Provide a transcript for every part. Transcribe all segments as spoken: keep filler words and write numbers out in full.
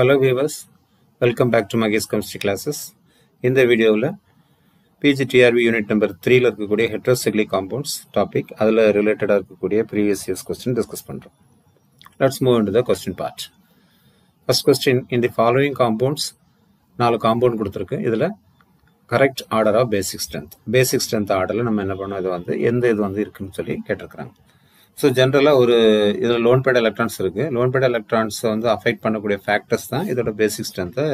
Hello viewers, welcome back to Magis Chemistry classes. In the video la P G T R V unit number three la irukku kudiya heterocyclic compounds topic adala related ah irukku kudiya previous years question discuss pandrom. Let's move into the question part. First question, in the following compounds four compound kuduthirukku idla correct order of basic strength basic strength order la nama enna pannom idu vandu endha idu vandu irukku nu solli kettirukkranga. So generally, ஒரு இதில் lone pair electrons இருக்குது. Lone pair எலக்ட்ரான்ஸை வந்து affect பண்ணக்கூடிய factors தான் இதோட பேசிக் ஸ்ட்ரென்த்தை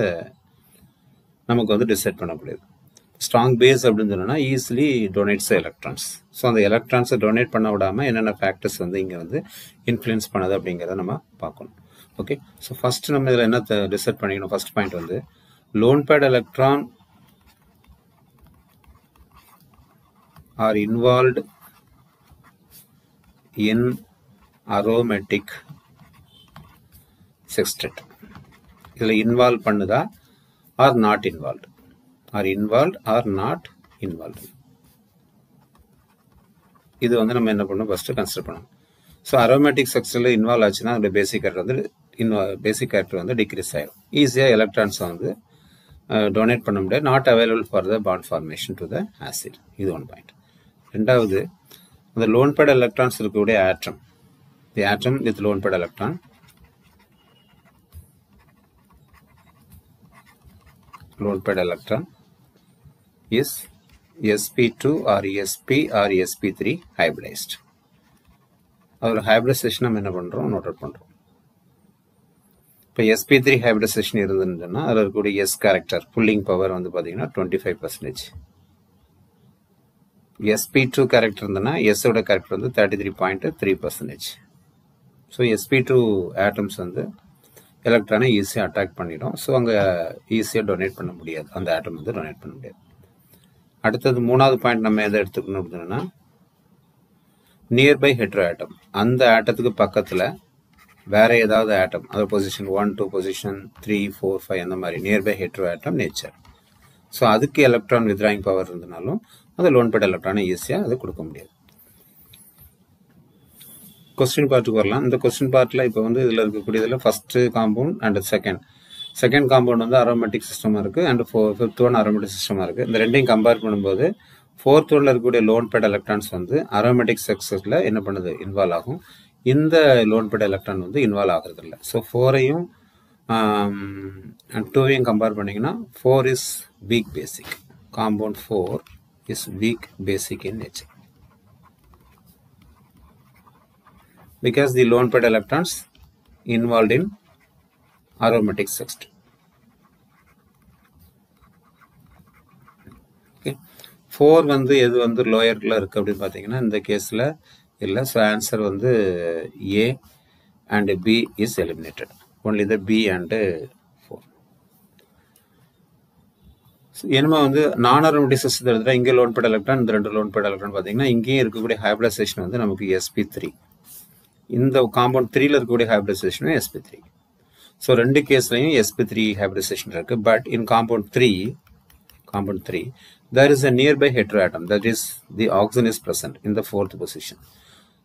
நமக்கு வந்து டிசைட் பண்ணக்கூடியது. ஸ்ட்ராங் பேஸ் அப்படின்னு சொன்னோன்னா ஈஸிலி டொனேட்ஸ் எலக்ட்ரான்ஸ். ஸோ அந்த எலக்ட்ரான்ஸை டொனேட் பண்ண விடாமல் என்னென்ன ஃபேக்டர்ஸ் வந்து இங்கே வந்து இன்ஃப்ளூயன்ஸ் பண்ணுது அப்படிங்கிறத நம்ம பார்க்கணும். ஓகே, ஸோ ஃபஸ்ட்டு நம்ம இதில் என்ன டிசைட் பண்ணிக்கணும், ஃபர்ஸ்ட் பாயிண்ட் வந்து lone pair electron are involved in aromatic sextet. Idhula involved pannudha or not involved, are involved or not involved. Idu vandu nama enna pannu first consider pannu. So aromatic sextet la involved aachina adha basic character vandu basic character vandu decrease aagum. Easy electrons vandu donate panna mudiyadhu, not available for the bond formation to the acid. Idu one point. Rendavathu, the lone pair electrons இருக்கக்கூடிய atom, the atom with lone pair electron lone pair electron is S P two or E S P or E S P three hybridized. அதோட hybridization நம்ம என்ன பண்றோம் note out பண்றோம். இப்போ S P three hybridization இருந்துன்னா அதுல இருக்கக்கூடிய S character pulling power வந்து பாத்தீங்கன்னா twenty-five percent. S P two character இருந்ததுன்னா S ஓட character வந்து thirty-three point three percent. So S P two atoms வந்து எலக்ட்ரானை ஈஸியாக அட்டாக் பண்ணிடும். ஸோ அங்கே ஈஸியாக டொனேட் பண்ண முடியாது, அந்த ஆட்டம் வந்து டொனேட் பண்ண முடியாது. அடுத்தது மூணாவது பாயிண்ட் நம்ம எதை எடுத்துக்கணும் அப்படின்னா நியர்பை ஹெட்ரோ ஆட்டம், அந்த ஆட்டத்துக்கு பக்கத்தில் வேறு ஏதாவது ஆட்டம், அதாவது position one two position three four five அந்த மாதிரி நியர்பை ஹெட்ரோ ஆட்டம் நேச்சர். ஸோ அதுக்கு எலக்ட்ரான் வித்ராயிங் பவர் இருந்தனாலும் அது லோன் பேட் எலக்ட்ரானை ஈஸியாக அது கொடுக்க முடியாது. கொஸ்டின் பார்ட்டுக்கு வரலாம். இந்த கொஸ்டின் பார்ட்டில் இப்போ வந்து இதில் இருக்கக்கூடியதில் first compound and second second compound வந்து அரோமேட்டிக் சிஸ்டமாக இருக்குது அண்ட் ஃபோ ஃபிஃப்த் ஒன் அரோமேட்டிக் சிஸ்டமாக இருக்குது. இந்த ரெண்டையும் கம்பேர் பண்ணும்போது ஃபோர்த் ஒன்ல இருக்கக்கூடிய லோன் பேட் எலக்ட்ரான்ஸ் வந்து அரோமேட்டிக் செக்ஸஸில் என்ன பண்ணுது இன்வால்வ் ஆகும். இந்த லோன் பேட் எலக்ட்ரான் வந்து இன்வால்வ் ஆகிறதில்ல. ஸோ ஃபோரையும் டூவையும் கம்பேர் பண்ணிங்கன்னா four is weak basic compound, four is weak basic in nature because the lone pair electrons involved in aromatic sextet. Okay, four vandu edu vandu lower la irukku apdi pathina in the case la illa. So answer vandu A and B is eliminated, only the B and என்னமா வந்து நான் aromatic சிஸ்டத்தில் எடுத்துகிட்டா இங்கே loan pair electron இந்த ரெண்டு loan pair electron பார்த்தீங்கன்னா இங்கேயும் இருக்கக்கூடிய ஹைப்ரிடைசேஷன் வந்து நமக்கு எஸ்பி த்ரீ, இந்த காம்பவுண்ட் த்ரீல இருக்கக்கூடிய ஹைப்ரிடைசேஷனும் எஸ்பி த்ரீ. ஸோ ரெண்டு கேஸ்லையும் எஸ்பி த்ரீ ஹைப்ரிடைசேஷன் இருக்குது. But in compound three compound three there is a nearby hetero atom, that is the oxygen is present in the fourth position.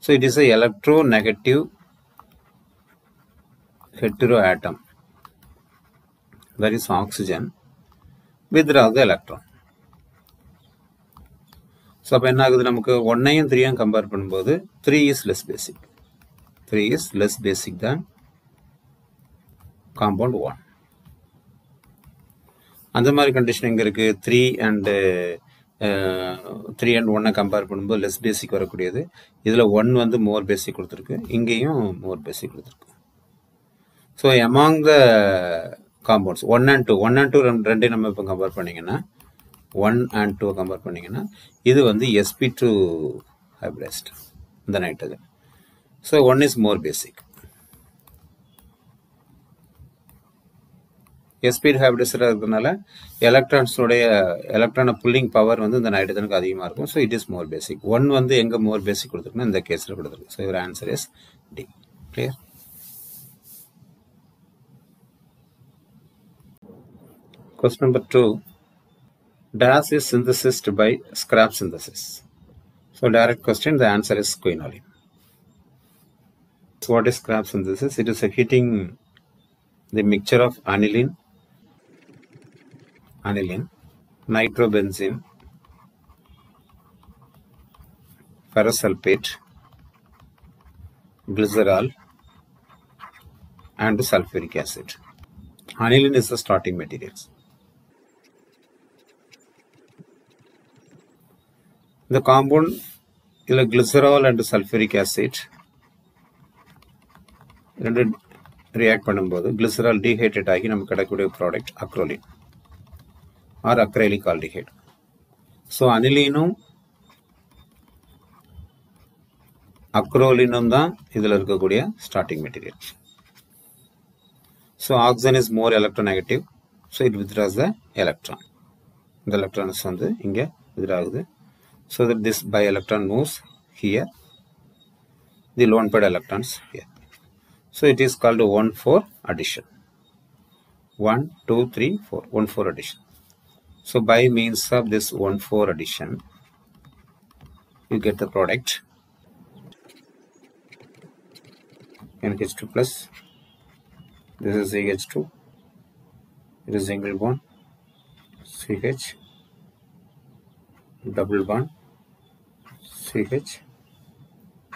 So it is a electronegative hetero atom, that is oxygen withdraws the electron. So அப்போ என்ன ஆகுது, நமக்கு ஒன்னையும் த்ரீயும் compare பண்ணும்போது three is less basic, three is less basic தான் compound one. அந்த மாதிரி கண்டிஷன் இங்கே இருக்குது. த்ரீ அண்டு த்ரீ அண்ட் ஒன்னை கம்பேர் பண்ணும்போது லெஸ் பேசிக் வரக்கூடியது. இதில் ஒன் வந்து மோர் பேசிக் கொடுத்துருக்கு, இங்கேயும் மோர் பேசிக் கொடுத்துருக்கு. So among the compounds one and two one and two ரெண்டு ரெண்டையும் நம்ம இப்போ கம்பேர் பண்ணிங்கன்னா ஒன் அண்ட் டூ கம்பேர் பண்ணிங்கன்னா இது வந்து எஸ்பி டூ ஹைப்ரிடைஸ்ட் இந்த nitrogen. So one is more basic, SP ஹைப்ரிடைஸ்டாக இருக்கிறதுனால எலக்ட்ரான்ஸோடைய எலக்ட்ரான புல்லிங் பவர் வந்து இந்த நைட்ரஜனுக்கு அதிகமாக இருக்கும். So it is more basic. One வந்து எங்கே மோர் பேசிக் கொடுத்துருக்குன்னா இந்த கேஸில் கொடுத்துருக்கு. So your answer is D. Clear? Question number two, D A S is synthesized by Skraup synthesis. So direct question, the answer is quinoline. So what is Skraup synthesis? It is a heating the mixture of aniline, aniline, nitrobenzene, ferrosulfate, glycerol and sulfuric acid. Aniline is the starting materials. The compound like glycerol and sulfuric acid react பண்ணும்போது glycerol dehydrated ஆகி நமக்கு கிடைக்கக்கூடிய product acrolein or acrylic aldehyde. So anilinum acrolein தான் இதுல இருக்கக்கூடிய starting material. So oxygen is more electronegative, so it withdraws the electron. The electron is வந்து இங்க withdraws. So that this bi-electron moves here, the lone pair electrons here. So it is called one four addition. one, two, three, four. one four addition. So by means of this one four addition, you get the product N H two plus. This is C H two. It is single bond. C H. Double bond. C H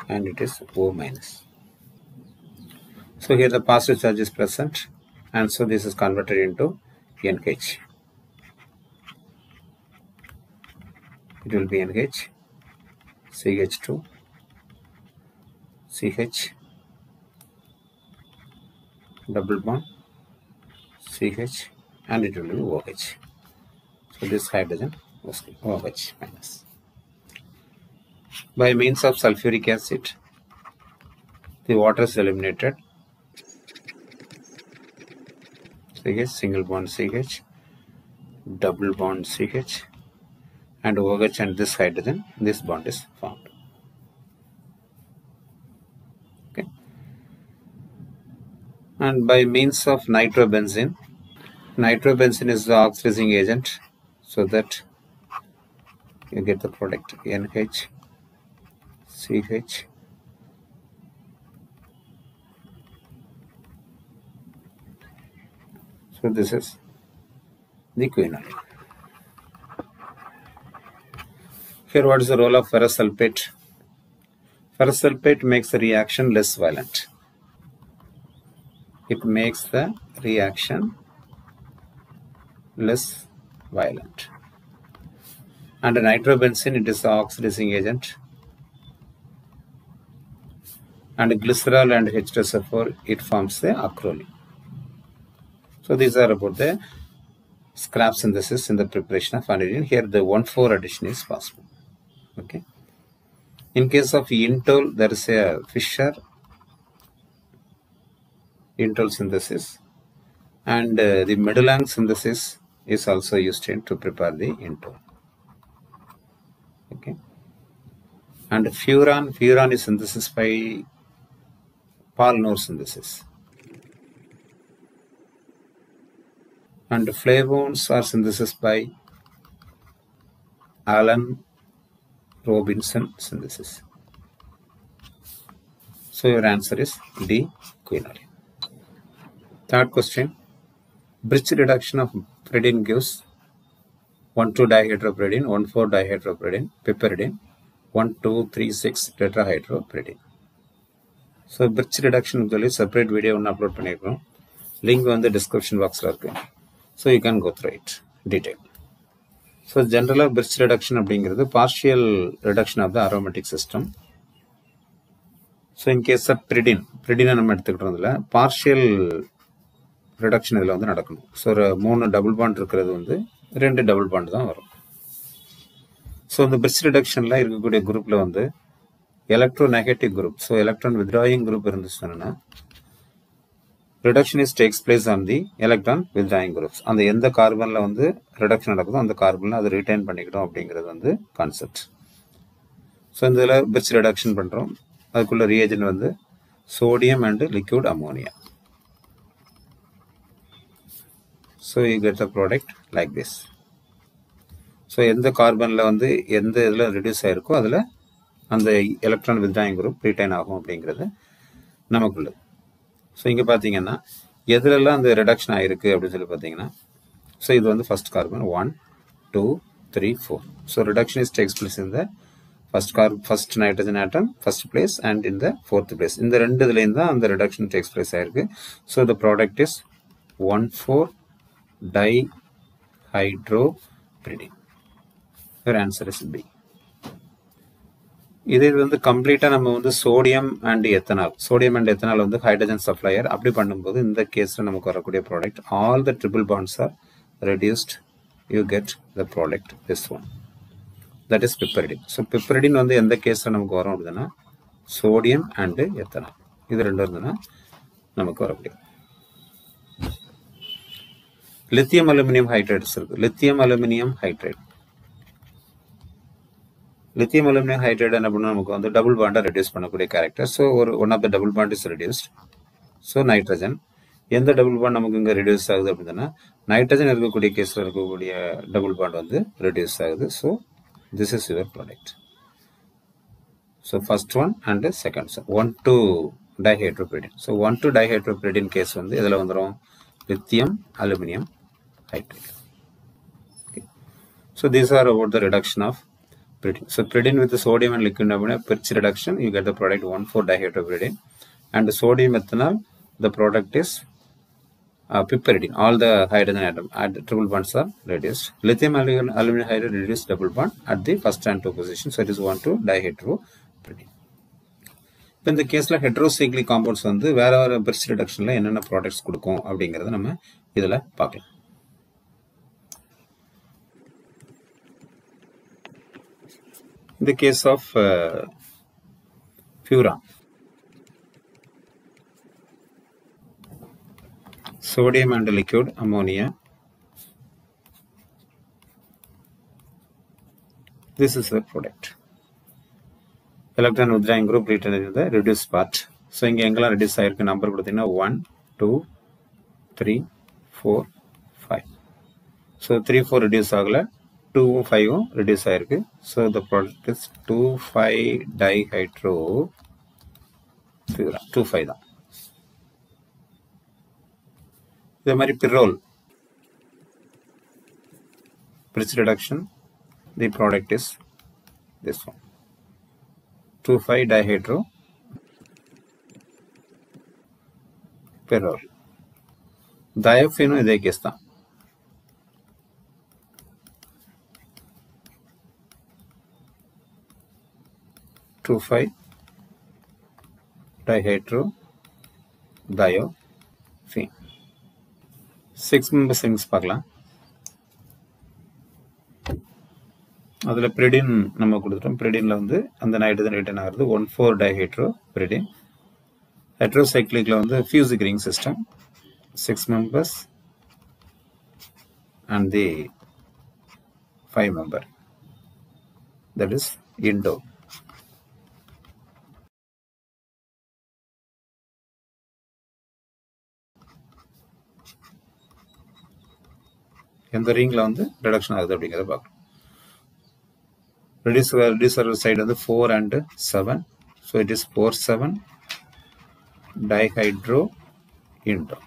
and it is O minus. So here the positive charge is present and so this is converted into N H. It will be N H, C H two, C H, double bond, C H and it will be OH. So this hydrogen was OH minus. By means of sulfuric acid, the water is eliminated. C H, single bond C H, double bond C H, and OH and this hydrogen, this bond is formed. Okay. And by means of nitrobenzene, nitrobenzene is the oxidizing agent, so that you get the product N H. C H, so this is the quinoline. Here what is the role of ferrosulfate? Ferrosulfate makes the reaction less violent. It makes the reaction less violent. Under nitrobenzene, it is the oxidizing agent. And glycerol and H two S O four, it forms the acrolein. So these are about the Skraup synthesis in the preparation of aniline. Here the one four addition is possible. Okay. In case of indole, there is a Fischer indole synthesis, and uh, the Madelung synthesis is also used in to prepare the indole. Okay. And furan, furan is synthesis by Paul synthesis. And flavones are synthesized by Allan-Robinson synthesis. So your answer is D, quinoline. Third question. Birch reduction of pyridine gives one two dihydropyridine, one four dihydropyridine, piperidine, one two three six tetrahydropyridine. So Birch reduction separate video on upload pannikrom. Link on the description box la irukku. So you can go through it detail. So general of Birch reduction abdingiradhu partial reduction of the aromatic system. So in case of pyridine, pyridine nam eduthukiradhula partial reduction idla vandu nadakkum. So three double bond irukkiradhu vandu two double bond dhaan varum. So in the Birch reduction la irukkudiya group la vandu electronegative group, so electron withdrawing group irundhuchana reduction is takes place on the electron withdrawing groups. And the end carbon la vandu reduction nadakudhu, and the carbon la adu retain pannikidom abingiradhu vandu concept. So indha Birch reduction pandrom, adukulla reagent vandu sodium and liquid ammonia. So you get the product like this. So எந்த கார்பன்ல வந்து எந்த இதுல reduce ஆயிருக்கோ அதுல அந்த electron withdrawing group retain ஆகும் அப்படிங்கிறது நமக்குள்ளது. So இங்கே பார்த்தீங்கன்னா எதுலெல்லாம் அந்த ரெடக்ஷன் ஆயிருக்கு அப்படின்னு சொல்லி பார்த்தீங்கன்னா, ஸோ இது வந்து first carbon one two three four. So reduction is takes place இந்த ஃபர்ஸ்ட் கார் first nitrogen atom first place and இந்த ஃபோர்த் பிளேஸ். இந்த ரெண்டு இதுலேயும் தான் அந்த ரிடக்ஷன் டேக்ஸ் பிளேஸ் ஆயிருக்கு. So the product is one four dihydropyridine. Your answer is B. இது இது வந்து கம்ப்ளீட்டாக நம்ம வந்து sodium and ethanol sodium and ethanol வந்து ஹைட்ரஜன் சப்ளையர் அப்படி பண்ணும்போது இந்த கேஸில் நமக்கு வரக்கூடிய product all the triple bonds are reduced. You get the product this one, that is piperidine. So piperidine வந்து எந்த கேஸில் நமக்கு வரும் அப்படின்னா சோடியம் அண்டு எத்தனால் இது ரெண்டும் இருந்ததுன்னா நமக்கு வரக்கூடிய. லித்தியம் அலுமினியம் ஹைட்ரேட்ஸ் இருக்குது. Lithium aluminium hydrate lithium aluminum hydride என்ன பண்ணா நமக்கு வந்து டபுள் பாண்டை ரெடியூஸ் பண்ணக்கூடிய கேரக்டர். ஸோ ஒரு one of the double bond is reduced. So nitrogen எந்த டபுள் பாண்ட் நமக்கு இங்கே ரெடியூஸ் ஆகுது அப்படின்னா நைட்ரஜன் இருக்கக்கூடிய கேஸில் இருக்கக்கூடிய டபுள் பாண்ட் வந்து ரெடியூஸ் ஆகுது. So this is your product. So first one and second one two dihydropyridine. So one two dihydropyridine case வந்து இதில் வந்துடும் lithium aluminium hydride. Okay, so these are about the reduction of. So pyridine with the sodium and liquid Birch reduction, you get the product one four dihydropyridine, and the sodium ethanol, the product is uh, piperidine. All the hydrogen atom at triple bonds are reduced. Lithium aluminum hydride reduced double bond at the first and two position, so it is one two dihydropyridine. In the case like heterocyclic compounds, on the where our Birch reduction la enna products kudukom abingiradha nama idhula paakalam. In the case of uh, furan, sodium and liquid ammonia, this is the product. Electron withdrawing group written in the reduced part. So inge engala reduce aayirukku number kuduthina one two three four five. So three four reduce agala, two five reduce ஆயிருக்கு. So the product is two five dihydro furan. two five தான். இதே மாதிரி pyrrole Birch reduction, the product is this one, two five dihydro pyrrole. Diaphenol இதே case தான். two five dihydro diophenol. Six members rings பார்க்கலாம். அதில் pyridine நம்ம கொடுத்துட்டோம். pyridineல வந்து அந்த நைட்ரஜன் ரிட்டர்ன் ஆகிறது one four dihydropyridine. ஹெட்ரோசைக்ளிக்ல வந்து fused ring system, six members and the five member, that is indo. எந்த ரிங்கில் வந்து ரிடக்ஷன் ஆகுது அப்படிங்கிறத பார்க்கணும். ரெடியூஸ் ரெடியூசர் சைடு வந்து four and seven. So it is four seven dihydro indo.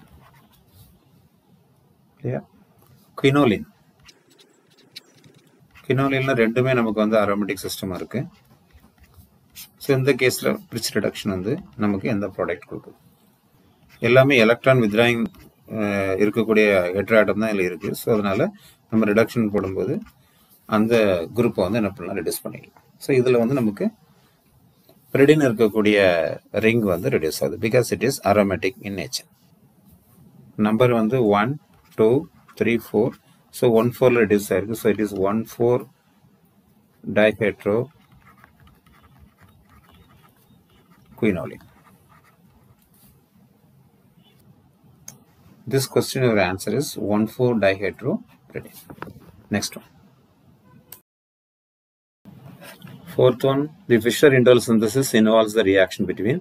இல்லையா கினோலின். கினோலின்னா ரெண்டுமே நமக்கு வந்து அரோமேட்டிக் சிஸ்டமாக இருக்குது. ஸோ இந்த கேஸில் பிரிட்ஜ் ரிடக்ஷன் வந்து நமக்கு எந்த ப்ராடக்ட் கொடுக்குது? எல்லாமே எலக்ட்ரான் வித்ராயிங் இருக்கக்கூடிய ஹெட்ரோ ஆட்டம் தான் இதில் இருக்குது. ஸோ அதனால் நம்ம ரிடக்ஷன் போடும்போது அந்த குரூப்பை வந்து என்ன பண்ணலாம், ரெடியூஸ் பண்ணிக்கலாம். ஸோ இதில் வந்து நமக்கு பிரிடின் இருக்கக்கூடிய ரிங் வந்து ரெடியூஸ் ஆகுது, because it is aromatic in nature. Number வந்து one two three four. So one ஃபோரில் ரெடியூஸ் ஆகிருக்கு. So it is one four dihydro quinoline. This question, your answer is one four dihydropyridine. Next one. Fourth one, the Fischer indole synthesis involves the reaction between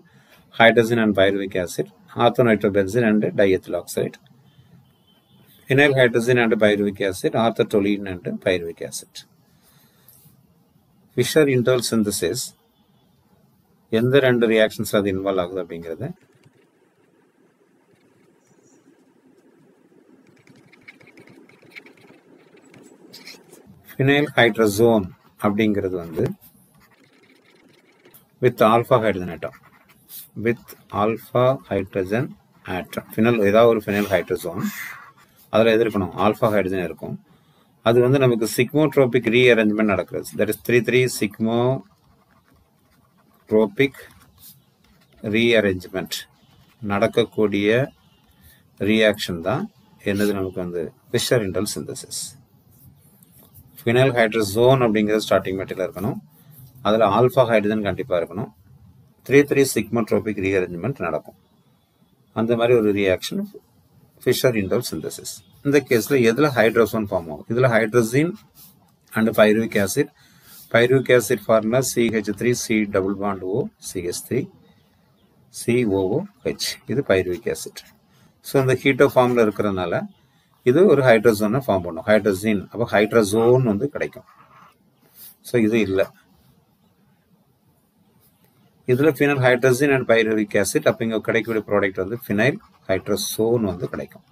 hydrogen and pyruvic acid, orthonitrobenzene and diethyl oxide, Enol hydrogen and pyruvic acid, orthotoline and pyruvic acid. Fischer indole synthesis, எந்த ரெண்டு reactions அது involve ஆகுது அப்படிங்கிறத Phenyl hydrazone அப்படிங்கிறது வந்து with alpha hydrogen atom. With alpha hydrogen atom. Phenyl ஏதாவது ஒரு phenyl hydrazone. அதில் எது இருக்கணும்? alpha hydrogen இருக்கும். அது வந்து நமக்கு sigmotropic rearrangement நடக்கிறது. That is three three sigmotropic rearrangement. நடக்கக்கூடிய reaction தான் என்னது நமக்கு வந்து Fischer indole synthesis. Phenyl hydrazone அப்படிங்கிறது starting material இருக்கணும். அதில் alpha hydrogen கண்டிப்பா இருக்கணும். three three sigmotropic rearrangement நடக்கும். அந்த மாதிரி ஒரு reaction Fischer indole synthesis. இந்த கேஸ்ல எதுல hydrazone form ஆகும்? இதுல hydrazine and pyruvic acid. Pyruvic acid formula C H three C double bond O C H three C O O H. இது pyruvic acid. So இந்த keto formula இருக்கிறதுனால இது ஒரு hydrazone form பண்ணும். Hydrazine அப்ப hydrazone வந்து கிடைக்கும். So இது இல்ல. இதுல phenyl hydrazine and pyruvic acid அப்படிங்க கிடைக்கக்கூடிய ப்ராடக்ட் வந்து phenyl hydrazone வந்து கிடைக்கும்.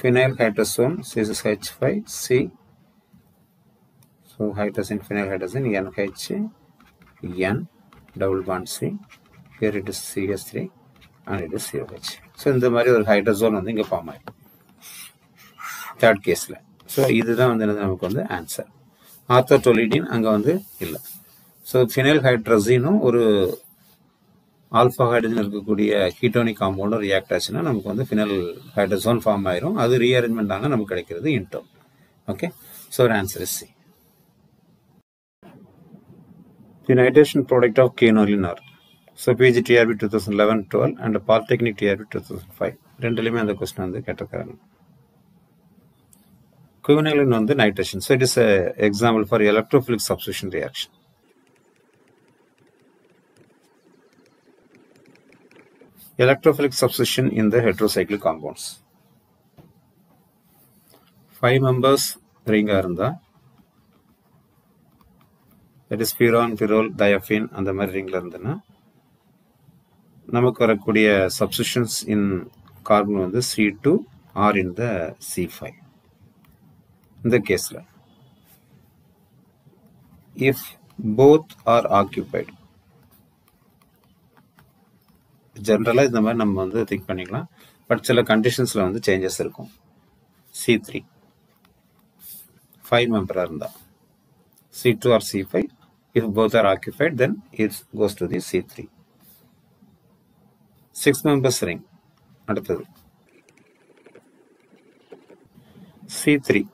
Phenyl hydrazone C H five C so hydrazine phenyl hydrazine N H N double bond C here it is C H three and it is C O H. So இந்த மாதிரி ஒரு hydrazone வந்து இங்க form ஆகும். Third caseல. So இதுதான் வந்து நமக்கு வந்து ஆன்சர். ஆர்த்தோடோலிடின் அங்க வந்து இல்ல. So, phenyl hydrazine ஒரு alpha hydrogen இருக்குக்கூடிய ketonic compound react ஆச்சுனா நமக்கு வந்து phenyl hydrazone form ஆயிரும். அது rearrangement ஆனா நமக்கு கிடைக்கிறது interm. Okay, so our answer is C. The nitration product of quinoline are so P G T R V twenty eleven twelve and Polytechnic T R V two thousand five. ரெண்டுலயுமே அந்த question வந்து கேட்டிருக்காங்க. Quinoline வந்து nitration. So it is a example for electrophilic substitution reaction. Electrophilic substitution in the heterocyclic compounds. Five members ring are in the that is pyrone, pyrrole, diaphene and the ring la irundha namakku varakudiya substitutions in carbon vandu C two or in the C five. In the case la if both are occupied generally இந்த மாதிரி நம்ம வந்து think பண்ணிக்கலாம். But சில கண்டிஷன்ஸ்ல வந்து changes இருக்கும். C three five மெம்பரா இருந்தா C two or C five if both are occupied then it goes to the C three. six members ring அடுத்து C three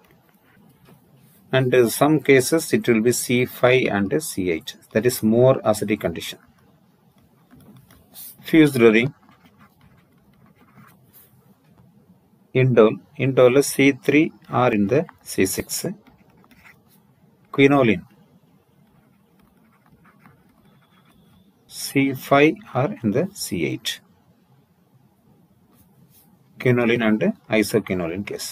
and in some cases it will be C five and C eight that is more acidic condition. Fused ring indole indole C three or in the C six quinoline C five or in the C eight quinoline and isoquinoline case.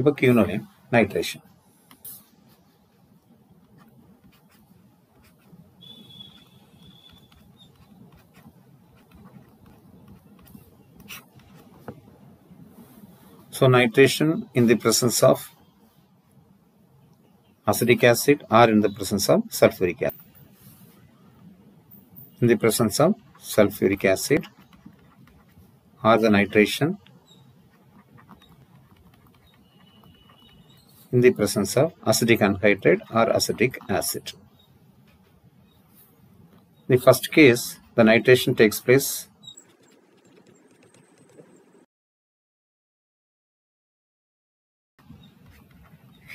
Ipo quinoline nitration so nitration in the presence of acetic acid or in the presence of sulfuric acid in the presence of sulfuric acid or the nitration in the presence of acetic anhydride or acetic acid. In the first case the nitration takes place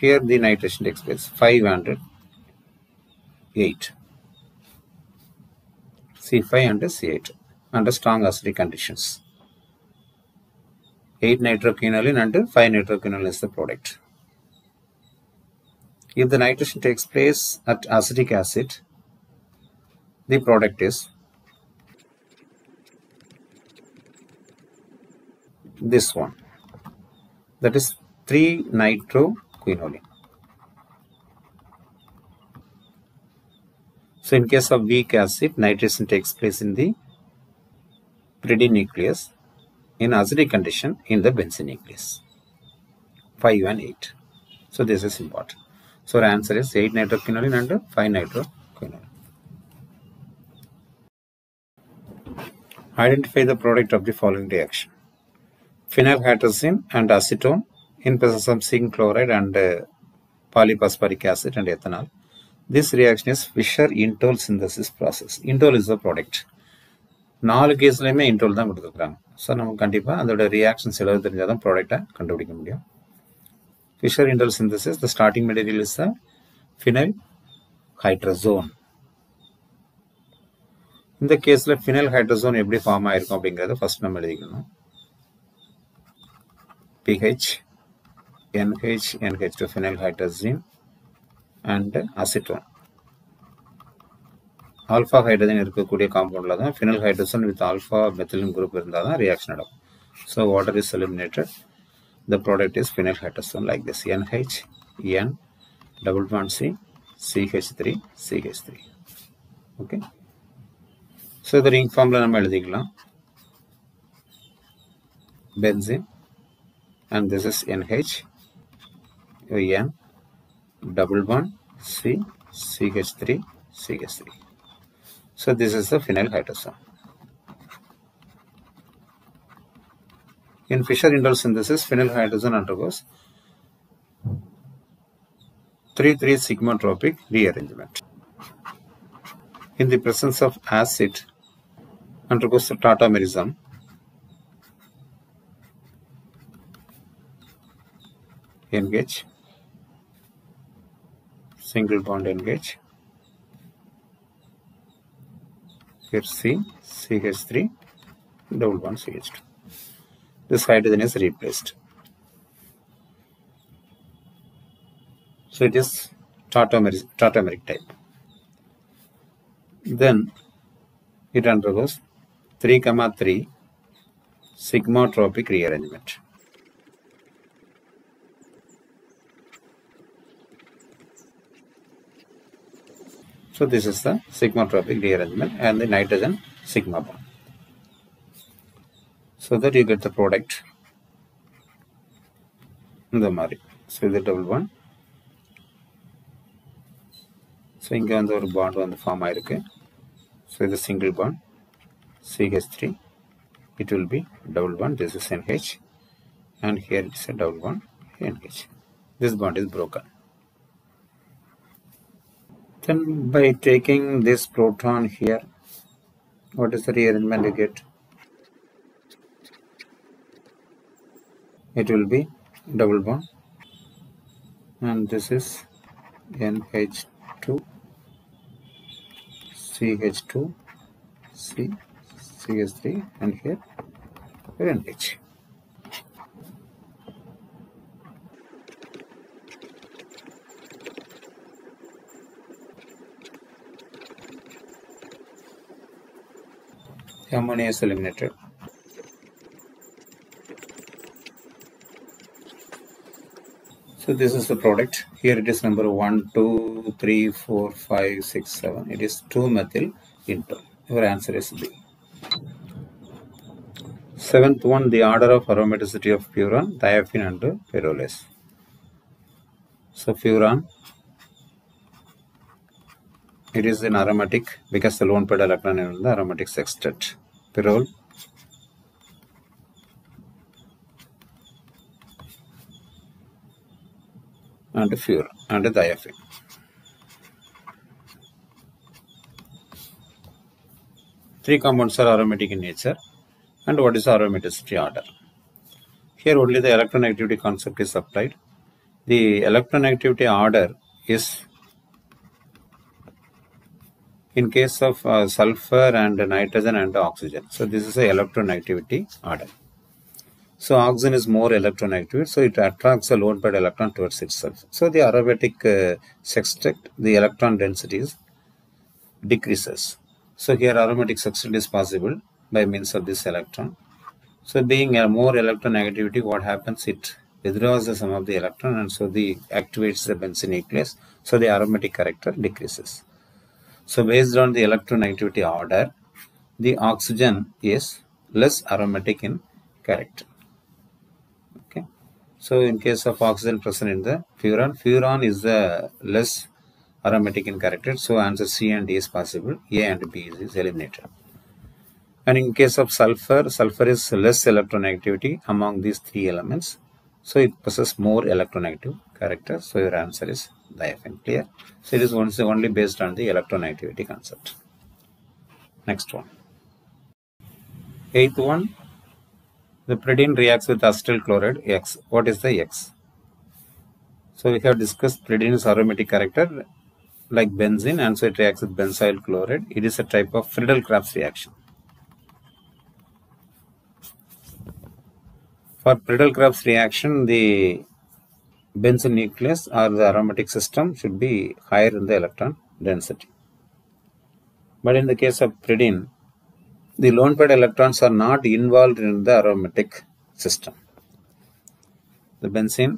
here the nitration takes place five and eight C five and C eight under strong acidic conditions. eight nitroquinoline and five nitroquinoline is the product. If the nitration takes place at acetic acid the product is this one that is three nitro quinoline. So in case of weak acid nitration takes place in the pyridine nucleus in acidic condition in the benzenic base, five and eight. So this is important. So our answer is eight nitroquinoline and five nitroquinoline. Identify the product of the following reaction: phenylhydrazine and acetone in presence of zinc chloride and uh, polyphosphoric acid and ethanol. This reaction is Fischer indole synthesis process. Indole is the product. four cases la me indole dhaan kuduthirukkranga. So namak kandipa adoda reactions ellav therinjadhaan product ah kandupidikka mudiyum. Fischer indole synthesis, the starting material is the phenylhydrazone. In the case la phenylhydrazone eppadi form aayirukku abingiradha first namm eludikkanum. pH NH NH two phenylhydrazine and acetone. Alpha hydrogen irukkudiya compound la dhaan phenylhydrazone with alpha methylene group irundha reaction nadakum. So water is eliminated. The product is phenylhydrazone like this: NH N double bond C CH3 CH3. Okay. So the ring formula namm eludikalam, benzene, and this is NH N double bond C CH3 CH3. So this is the phenylhydrazone. In Fischer indole synthesis, phenylhydrazone undergoes three three sigma tropic rearrangement. In the presence of acid, undergoes the tautomerism. Engage single bond, engage here C C H three double bond C H two. This hydrogen is replaced, so it is tautomeric, tautomeric type. Then it undergoes three comma three sigmotropic rearrangement. So this is the sigmotropic rearrangement and the nitrogen sigma bond. So that you get the product in the mari. So the double bond. So inga and the bond on the form irukku. So the single bond C H three. It will be double bond. This is N H, and here it is a double bond N H. This bond is broken. Then by taking this proton here, what is the rearrangement you get? It will be double bond, and this is N H two, C H two, C, C H three, and here N H. Ammonia is eliminated. So this is the product. Here it is number one, two, three, four, five, six, seven. It is two methyl indole. Your answer is B. Seventh one, the order of aromaticity of furan, thiophene and pyrrolase. So furan, it is an aromatic because the lone pair electron is in the aromatic sextet. Pyrrole, and furan and thiophene. Three compounds are aromatic in nature. And what is aromaticity order? Here only the electron activity concept is applied. The electron activity order is, in case of uh, sulfur and nitrogen and oxygen, so this is the electron activity order. So oxygen is more electron active, so it attracts the lone pair electron towards itself. So the aromatic uh, sextet, the electron density is decreases. So here aromatic sextet is possible by means of this electron. So being a more electron negativity, what happens? It withdraws the sum of the electron, and so the activates the benzene nucleus. So the aromatic character decreases. So based on the electron activity order, the oxygen is less aromatic in character. Okay. So in case of oxygen present in the furan, furan is the less aromatic in character. So answer C and D is possible. A and B is eliminated. And in case of sulfur, sulfur is less electronegativity among these three elements. So it possesses more electronegative character. So your answer is diaphane. Clear? So it is only based on the electronegativity concept. Next one. Eighth one. The pyridine reacts with acetyl chloride X. What is the X? So we have discussed pyridine's aromatic character like benzene, and so it reacts with benzyl chloride. It is a type of Friedel-Crafts reaction. For Friedel-Crafts reaction, the benzene nucleus or the aromatic system should be higher in the electron density. But in the case of pyridine, the lone pair electrons are not involved in the aromatic system. The benzene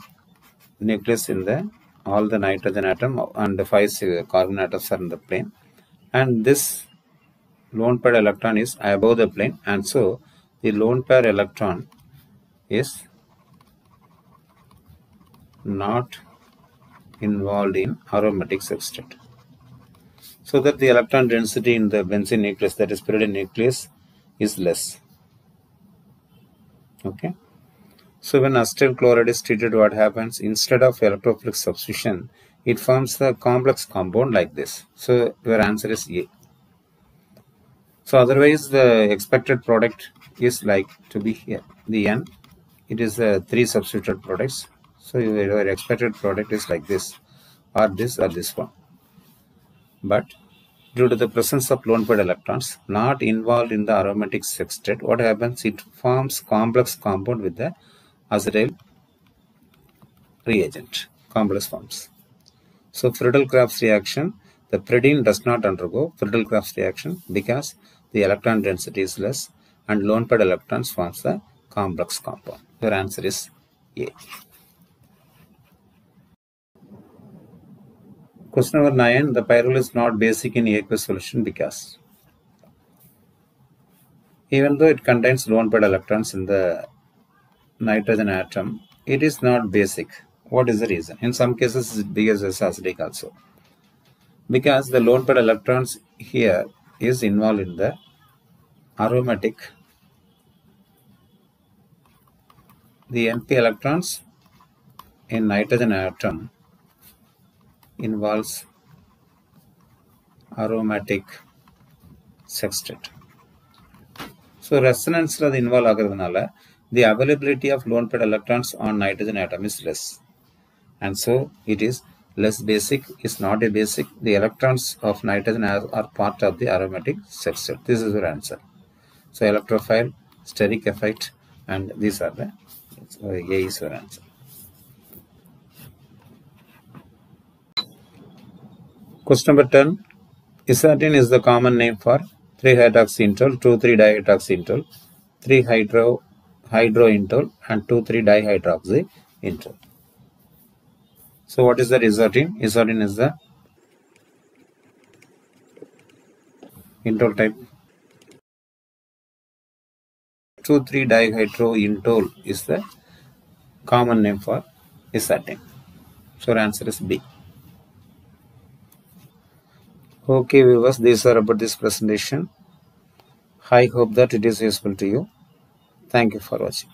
nucleus in the all the nitrogen atom and the five carbon atoms are in the plane, and this lone pair electron is above the plane, and so the lone pair electron is not involved in aromatic substrate. So that the electron density in the benzene nucleus, that is pyridine nucleus, is less. Okay. So when acetyl chloride is treated, what happens? Instead of electrophilic substitution, it forms a complex compound like this. So your answer is A. So otherwise the expected product is like to be here. The N, it is uh, three substituted products. So your expected product is like this, or this, or this one. But due to the presence of lone pair electrons not involved in the aromatic sextet, what happens? It forms complex compound with the acetyl reagent, complex forms. So Friedel-Crafts reaction, the pyridine does not undergo Friedel-Crafts reaction because the electron density is less, and lone pair electrons forms the complex compound. Your answer is A. Question number nine. The pyrrole is not basic in aqueous solution because even though it contains lone pair electrons in the nitrogen atom, it is not basic. What is the reason? In some cases, it becomes acidic also, because the lone pair electrons here is involved in the aromatic. The empty electrons in nitrogen atom involves aromatic sextet. So resonance la involve aagradhanala the availability of lone pair electrons on nitrogen atom is less, and so it is less basic. Is not a basic. The electrons of nitrogen are, are part of the aromatic sextet. This is your answer. So electrophile, steric effect, and these are the so A is your answer. Question number ten. Isatin is the common name for three hydroxyindole, two three dihydroxyindole, three hydroindole, and two three dihydroxyindole. So what is the isatin? Isatin is the indole type. two three dihydroindole is the common name for isatin. So our answer is B. Okay viewers, these are about this presentation. I hope that it is useful to you. Thank you for watching.